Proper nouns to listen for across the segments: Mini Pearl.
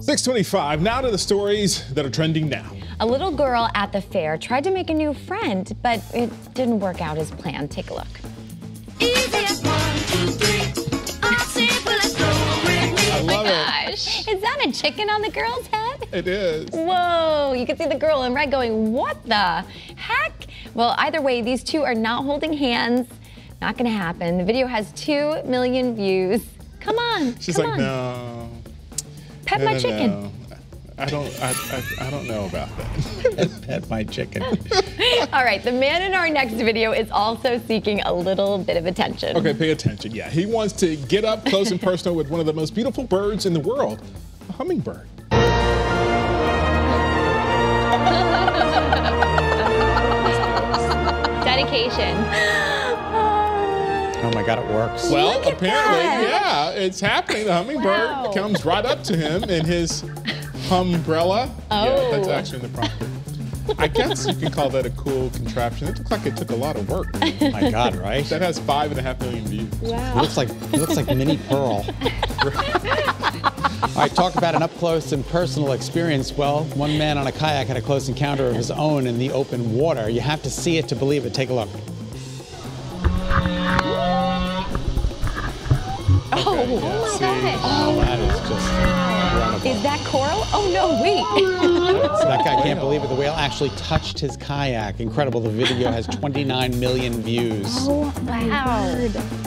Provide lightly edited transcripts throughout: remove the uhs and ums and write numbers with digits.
6:25, now to the stories that are trending now. A little girl at the fair tried to make a new friend, but it didn't work out as planned. Take a look. Easy as 1, 2, 3. I'm simple as go with me. I love it. Is that a chicken on the girl's head? It is. Whoa, you can see the girl in red going, what the heck? Well, either way, these two are not holding hands. Not gonna happen. The video has 2 million views. Come on, she's like, no. Pet my chicken. No. I don't know about that. Pet my chicken. All right, the man in our next video is also seeking a little bit of attention. Okay, pay attention. Yeah, he wants to get up close and personal with one of the most beautiful birds in the world, a hummingbird. Dedication. Oh my God, it works. Well, apparently, yeah, it's happening. The hummingbird comes right up to him in his umbrella. Oh. Yeah, that's actually in the prompt. I guess you can call that a cool contraption. It looks like it took a lot of work. Oh my God, right? That has 5.5 million views. Wow. It looks like Mini Pearl. All right, talk about an up-close and personal experience. Well, one man on a kayak had a close encounter of his own in the open water. You have to see it to believe it. Take a look. Okay, yeah, oh my gosh. Oh, that is just incredible. Is that coral? Oh no, wait. So that guy can't believe it. The whale actually touched his kayak. Incredible. The video has 29 million views. Oh, wow.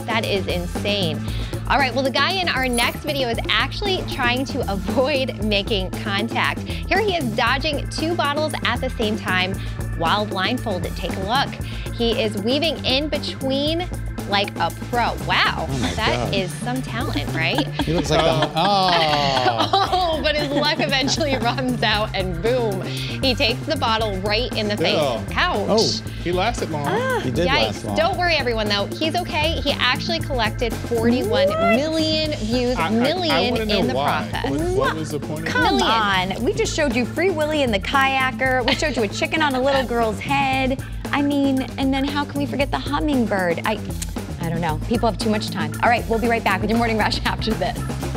That is insane. All right, well, the guy in our next video is actually trying to avoid making contact. Here he is dodging 2 bottles at the same time while blindfolded. Take a look. He is weaving in between like a pro. Wow, oh that God. Is some talent, right? He looks like but his luck eventually runs out and boom, he takes the bottle right in the face. Ouch. Oh, he lasted long. He did last long. Don't worry, everyone, though. He's okay. He actually collected 41 million views, I in the process. What was the point of Come on. We just showed you Free Willy and the kayaker. We showed you a chicken on a little girl's head. I mean, and then how can we forget the hummingbird? I don't know. People have too much time. All right, we'll be right back with your Morning Rush after this.